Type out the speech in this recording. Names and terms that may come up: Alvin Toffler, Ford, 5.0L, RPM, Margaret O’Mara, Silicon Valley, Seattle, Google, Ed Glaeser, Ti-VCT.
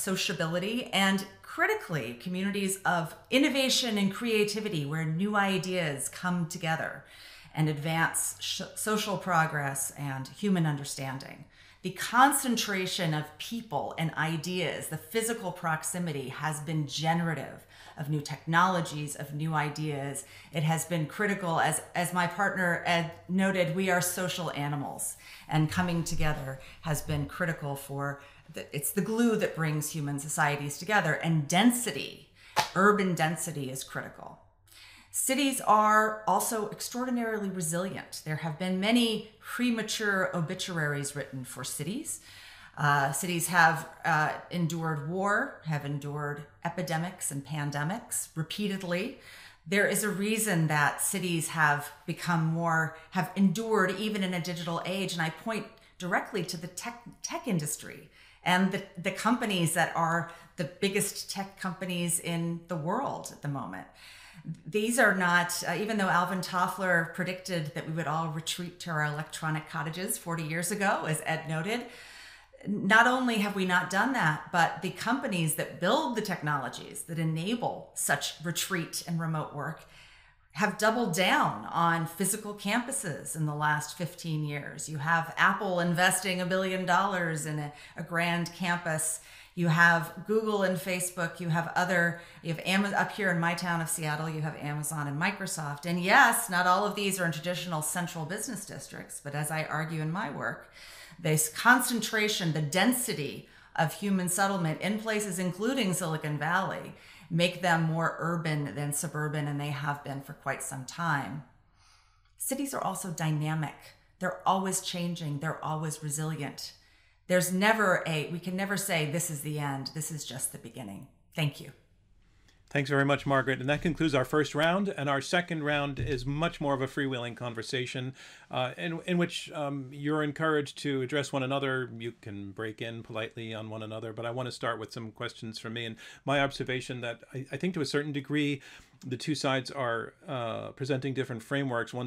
sociability, and critically, communities of innovation and creativity where new ideas come together and advance social progress and human understanding. The concentration of people and ideas, the physical proximity, has been generative of new technologies, of new ideas. It has been critical. As my partner Ed noted, we are social animals, and coming together has been critical for, it's the glue that brings human societies together, and density, urban density, is critical. Cities are also extraordinarily resilient. There have been many premature obituaries written for cities. Cities have endured war, have endured epidemics and pandemics repeatedly. There is a reason that cities have become more, have endured even in a digital age. And I point directly to the tech industry and the companies that are the biggest tech companies in the world at the moment. These are not, even though Alvin Toffler predicted that we would all retreat to our electronic cottages 40 years ago, as Ed noted, not only have we not done that, but the companies that build the technologies that enable such retreat and remote work have doubled down on physical campuses in the last 15 years. You have Apple investing $1 billion in a grand campus. You have Google and Facebook, you have Amazon. Up here in my town of Seattle, you have Amazon and Microsoft. And yes, not all of these are in traditional central business districts, but as I argue in my work, this concentration, the density of human settlement in places including Silicon Valley, make them more urban than suburban, and they have been for quite some time. Cities are also dynamic. They're always changing, they're always resilient. There's never we can never say this is the end, this is just the beginning. Thank you. Thanks very much, Margaret. And that concludes our first round. And our second round is much more of a freewheeling conversation in which you're encouraged to address one another. You can break in politely on one another, but I want to start with some questions from me. And my observation that I think to a certain degree, the two sides are presenting different frameworks. One